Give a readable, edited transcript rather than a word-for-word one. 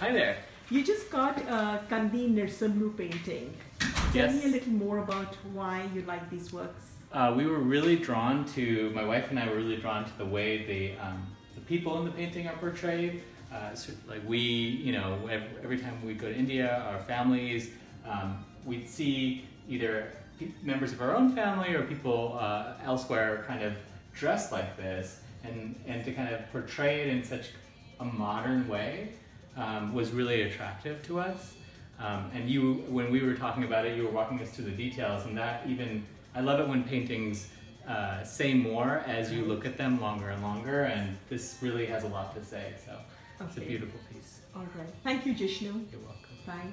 Hi there. You just got a Kandi Narsimlu painting. Yes. Tell me a little more about why you like these works. We were really drawn to, my wife and I were really drawn to the way the people in the painting are portrayed. Every time we go to India, our families, we'd see either members of our own family or people elsewhere kind of dressed like this, and to kind of portray it in such a modern way was really attractive to us. And when we were talking about it, you were walking us through the details, and I love it when paintings say more as you look at them longer and longer, and this really has a lot to say, so okay. It's a beautiful piece. All right. Thank you, Jishnu. You're welcome. Bye.